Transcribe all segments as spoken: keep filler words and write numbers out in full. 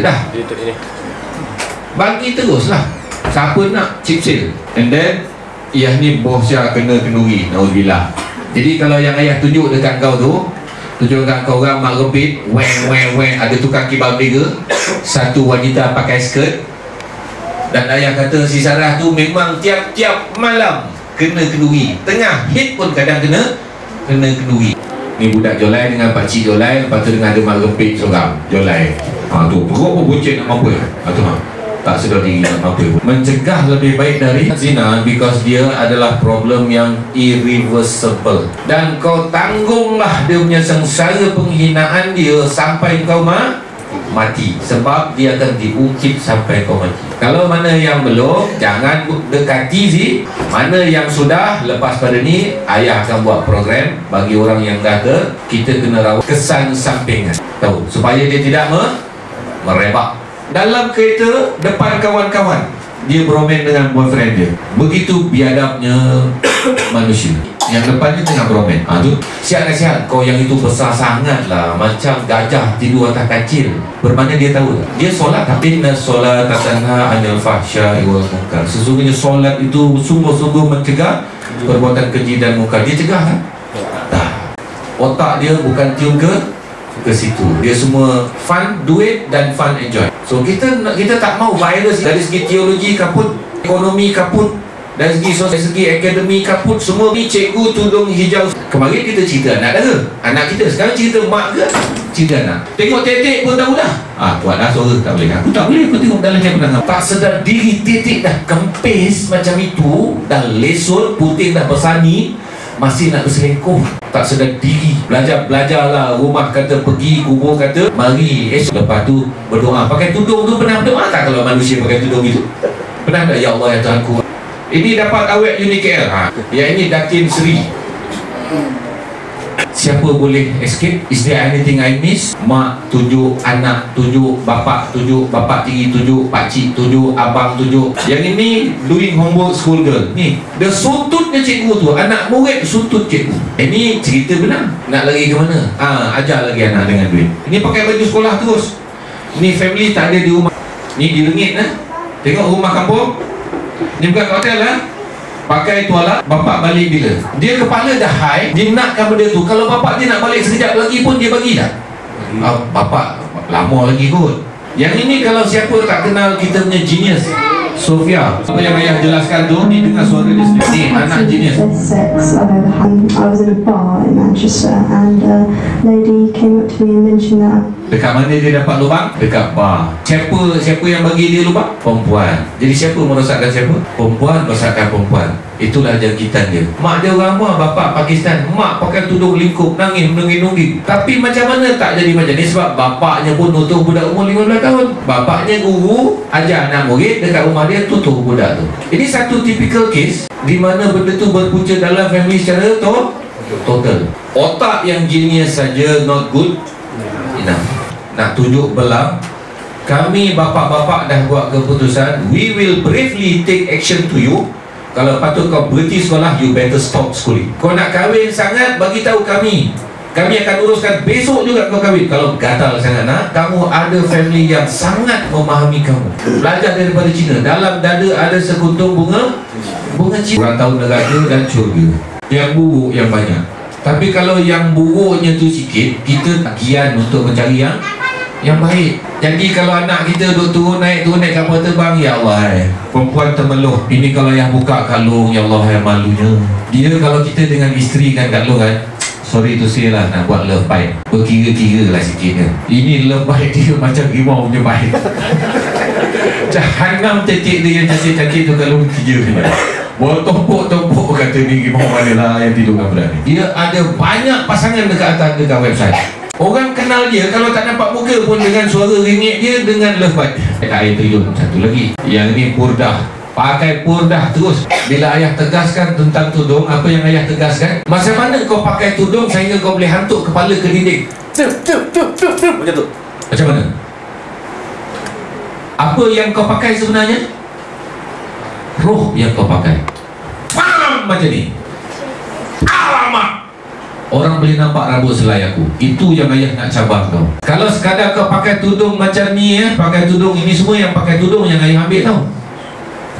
dah bagi teruslah siapa nak cipsil. And then ayah ni bos dia kena kenduri, na'udzubillah. Jadi kalau yang ayah tunjuk dekat kau tu, tunjuk dekat kau orang mak rebit, weng weng weng, ada tukang kibab beliga, satu wanita pakai skirt. Dan ayah kata si Sarah tu memang tiap-tiap malam kena kenduri, tengah hit pun kadang kena kena kenduri. Ni budak jolai dengan pakcik jolai, lepas tu dengan ada mak rempit seorang jolai. Ha tu, perut pun buncit nak mampu. Ha tu, ha. Tak sedar diri nak mampu. Mencegah lebih baik dari zina, because dia adalah problem yang irreversible. Dan kau tanggunglah dia punya sengsara penghinaan dia sampai kau ma mati. Sebab dia akan diungkit sampai kau mati. Kalau mana yang belum, jangan dekati zi. Mana yang sudah, lepas pada ni ayah akan buat program bagi orang yang kata kita kena rawat kesan sampingan, tahu, supaya dia tidak me merebak. Dalam kereta depan kawan-kawan, dia beromel dengan boyfriend dia. Begitu biadabnya manusia. Yang depan dia tengah beromel. Ha tu, sihat-sihat, kau yang itu besar sangat lah, macam gajah tidur atas kacil. Bermakna dia tahu tak? Dia solat tak? Inna solat tanha anil fahsya'i wal munkar. Sesungguhnya solat itu sungguh-sungguh mencegah perbuatan keji dan munkar. Dia cegah kan? Tak. Otak dia bukan tium ke ke situ. Dia semua fun, duit dan fun enjoy. So kita kita tak mau virus dari segi teologi kaput, ekonomi kaput, dari segi sosial, segi akademik kaput, semua ni cikgu tudung hijau. Kemarin kita cerita anak dah, anak kita sekarang cerita mak ke? Cerita anak. Tengok tetek pun tahu dah. Ah, tuan dah suara tak boleh. Aku tak boleh aku tengok dalam dia pernah. Tak sedar diri tetek dah kempis macam itu, dah lesut, putih dah bersani, masih nak berselingkuh. Tak sedar diri. Belajar-belajarlah. Rumah kata pergi, kubur kata mari. Eh, lepas tu berdoa pakai tudung tu. Pernah berdoa tak kalau manusia pakai tudung itu? Pernah tak? Ya Allah, ya Tuhanku, ini dapat awet U N I K L. Ha, yang ini Datin Seri. Siapa boleh escape? Is there anything I miss? Mak tujuh, anak tujuh, bapak tujuh, bapak tiri tujuh, pakcik tujuh, abang tujuh. Yang ini doing homework school girl. Ni dia suntutnya cikgu tu. Anak murid suntut cikgu. Ini cerita benar. Nak lari ke mana? Ah, ha, ajar lagi anak dengan duit. Ini pakai baju sekolah terus. Ini family tak ada di rumah. Ni di Rengit lah. Tengok rumah kampung. Ni bukan hotel lah. Pakai tuala, bapak balik bila? Dia kepala dah high, dia nakkan benda tu. Kalau bapak dia nak balik sekejap lagi pun dia bagi dah. Ah, bapak lama lagi kot. Yang ini kalau siapa tak kenal kita punya genius Sofia, apa yang ayah jelaskan tu, ni dengar suara dia sendiri. Ni anak genius. Dekat mana dia dapat lubang? Dekat bar. Siapa siapa yang bagi dia lubang? Perempuan. Jadi siapa merosakkan siapa? Perempuan merosakkan perempuan. Itulah jangkitan dia. Mak dia orang Mah, bapak Pakistan. Mak pakai tudung lingkup, nangis, menunggi-nunggi. Tapi macam mana tak jadi macam ni? Sebab bapaknya pun tutup budak umur lima belas tahun. Bapaknya guru, ajar anak murid, dekat rumah dia tutup budak tu. Ini satu typical case di mana benda tu berpunca dalam family secara to total. Otak yang genius saja not good enough. Nak tunjuk belang, kami bapak-bapak dah buat keputusan, we will briefly take action to you. Kalau patut kau berhenti sekolah, you better stop schooling. Kau nak kahwin sangat, bagi tahu kami. Kami akan uruskan besok juga kau kahwin. Kalau gatal sangat nak, kamu ada family yang sangat memahami kamu. Belajar daripada Cina, dalam dada ada sekuntum bunga bunga Cina. Orang tahu neraka dan syurga. Yang buruk yang banyak. Tapi kalau yang buruknya tu sikit, kita tagian untuk mencari yang yang baik. Jadi kalau anak kita duduk turun naik, turun naik kapal terbang, ya Allah, eh. Perempuan termeluh. Ini kalau yang buka kalung, ya Allah, yang malunya. Dia kalau kita dengan isteri kan kalung kan, sorry to say lah, nak buat love baik, berkira-kira lah sikit kan. Ini love baik dia macam rimau punya baik. Jahanam tetik dia yang cantik-cantik tu kalung kira kan. Buat tompok-tompok kata ni rimau mana lah yang tidur dengan berani. Dia ada banyak pasangan dekat atas dekat website. Orang kenal dia, kalau tak nampak muka pun dengan suara ringit dia, dengan lebat. Air terjun, satu lagi. Yang ni purdah. Pakai purdah terus. Bila ayah tegaskan tentang tudung, apa yang ayah tegaskan? Masa mana kau pakai tudung sehingga kau boleh hantuk kepala ke dinding? Macam tu. Macam mana? Apa yang kau pakai sebenarnya? Roh yang kau pakai. Pam! Macam ni. Alamak! orang boleh nampak rambut selayaku. Itu yang ayah nak cabar tau. Kalau sekadar kau pakai tudung macam ni ya, pakai tudung ini semua yang pakai tudung yang ayah ambil tau.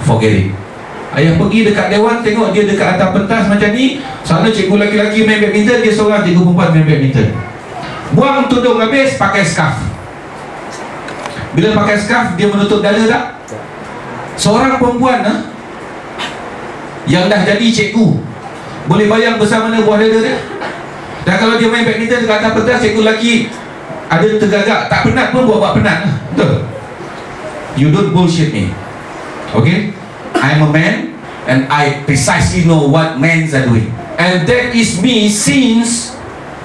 Forget it. Ayah pergi dekat dewan, tengok dia dekat atas pentas macam ni. Sana cikgu lelaki-lelaki main badminton, dia seorang, cikgu perempuan main badminton. Buang tudung habis, pakai scarf. Bila pakai scarf, dia menutup dada tak? Seorang perempuan ha? Yang dah jadi cikgu, boleh bayang besar mana buah dada dia? Dan kalau dia main badminton dekat atas pentas, cikgu lelaki ada tergagak, tak penat pun buat-buat penat. Betul? You don't bullshit me. Okay? I'm a man and I precisely know what men are doing. And that is me since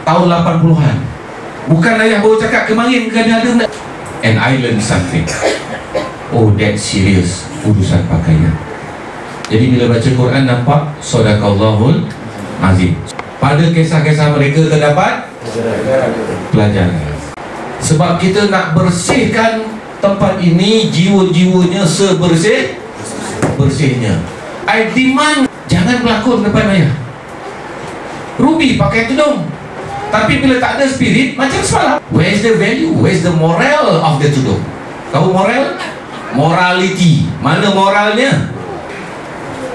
tahun lapan puluhan. Bukan ayah baru cakap kemarin kan ada. And I learned something. Oh, that serious urusan pakaian. Jadi bila baca Quran nampak Sadaqallahul Azim. Pada kisah-kisah mereka terdapat pelajaran. Sebab kita nak bersihkan tempat ini, jiwa-jiwanya sebersih bersihnya. I demand jangan berlakon depan ayah. Ruby pakai tudung, tapi bila tak ada spirit macam semalam. Where's the value? Where's the moral of the tudung? Tahu moral? Morality. Mana moralnya?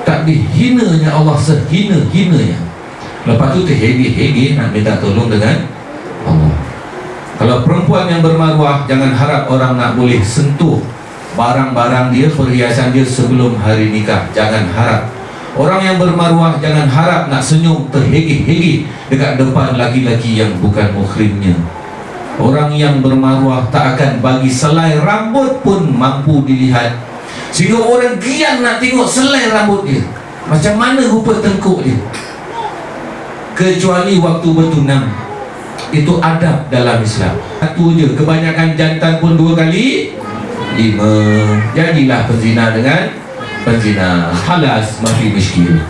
Tak dihinanya Allah sehina-hinanya. Lepas tu terhege-hege nak minta tolong dengan Allah. Kalau perempuan yang bermaruah, jangan harap orang nak boleh sentuh barang-barang dia, perhiasan dia sebelum hari nikah. Jangan harap. Orang yang bermaruah, jangan harap nak senyum terhege-hege dekat depan laki-laki yang bukan muhrimnya. Orang yang bermaruah tak akan bagi selai rambut pun mampu dilihat, sehingga orang gian nak tengok selai rambut dia, macam mana rupa tengkuk dia. Kecuali waktu bertunang. Itu adab dalam Islam. Satu je, kebanyakan jantan pun dua kali lima. Jadilah penzina dengan penzina, halas, mati miskin.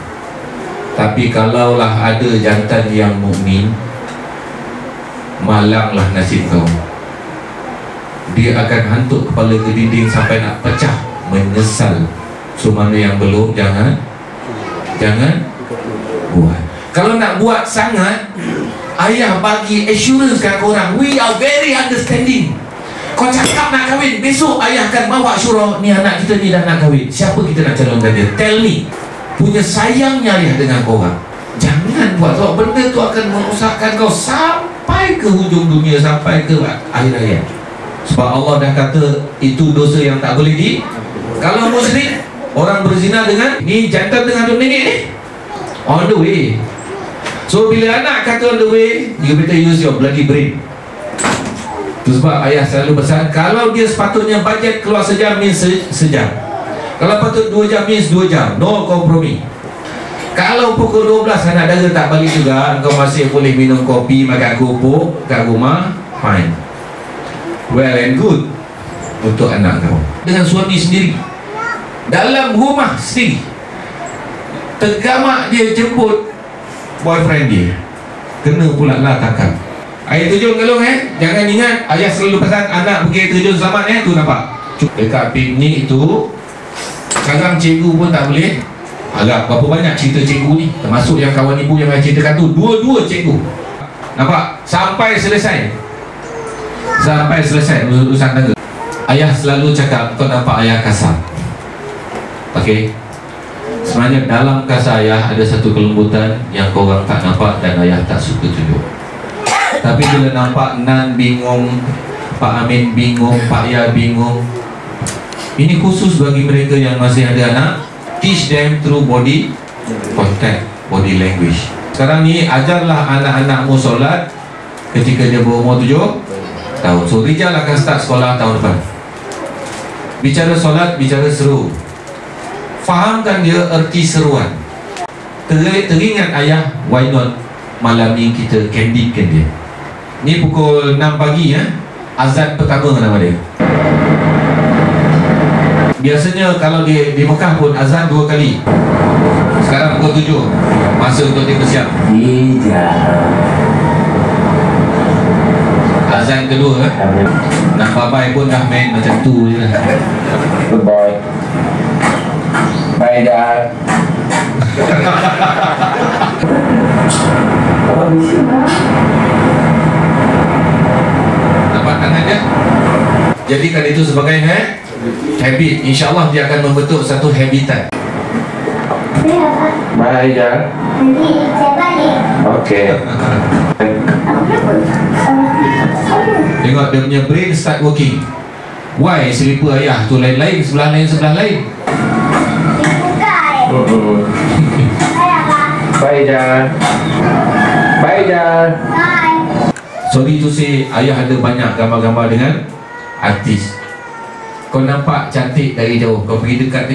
Tapi kalaulah ada jantan yang mukmin, malanglah nasib kau. Dia akan hantuk kepala ke dinding sampai nak pecah, menyesal. So mana yang belum, jangan jangan buat. Kalau nak buat sangat, ayah bagi assurance kat korang, we are very understanding. Kau cakap nak kahwin, besok ayah akan bawa syurah. Ni anak kita ni dah nak kahwin, siapa kita nak calonkan dia? Tell me. Punya sayangnya ayah dengan korang. Jangan buat, sebab benda tu akan merosakkan kau sampai ke hujung dunia, sampai ke akhir ayat. Sebab Allah dah kata itu dosa yang tak boleh di. Kalau musyrik, orang berzina dengan ni jantan dengan dunia ni, on the way. So bila anak kata on the way, you better use your bloody brain. Sebab ayah selalu pesan, kalau dia sepatutnya bajet keluar sejam, means se sejam. Kalau patut dua jam, means dua jam. No kompromi. Kalau pukul dua belas anak dara tak balik juga, kau masih boleh minum kopi, makan kerupuk kat rumah, fine. Well and good untuk anak kau. Dengan suami sendiri, dalam rumah sendiri, tergamak dia jemput boyfriend dia, kena pula lah takkan. Air terjun gelung eh, jangan ingat ayah selalu pesan anak pergi terjun selamat eh, tu nampak. Dekat piknik tu, kadang cikgu pun tak boleh agak berapa banyak cerita cikgu ni, termasuk yang kawan ibu yang saya ceritakan tu, dua-dua cikgu. Nampak? Sampai selesai. Sampai selesai urusan tangga. Ayah selalu cakap, kau nampak ayah kasar. Okey. Sebenarnya dalam kasar ayah ada satu kelembutan yang korang tak nampak dan ayah tak suka tunjuk. Tapi bila nampak Nan bingung, Pak Amin bingung, Pak Ya bingung. Ini khusus bagi mereka yang masih ada anak. Teach them through body contact, body language. Sekarang ni ajarlah anak-anakmu solat ketika dia berumur tujuh tahun. So Rijal akan start sekolah tahun depan. Bicara solat, bicara seru. Fahamkan dia erti seruan. Teringat ayah, why not malam ni kita candidkan dia. Ni pukul enam pagi ya, azan pertama nama dia. Biasanya kalau di, di Mekah pun azan dua kali. Sekarang pukul tujuh, masa untuk dia bersiap. Azan kedua eh? Nak babai pun dah main macam tu je. Good boy. Bye dad. Dapatkan aja. Jadikan itu sebagai he? habit. Insya Allah dia akan membentuk satu habitat. Baik ya. Nanti saya balik. Oke. Tengok dia punya brain start working. Why selipar ayah tu lain-lain, sebelah lain sebelah lain. Bukan. Oh. Baik ya. Baik ya. Sorry tu si ayah ada banyak gambar-gambar dengan artis. Kau nampak cantik dari jauh, kau pergi dekat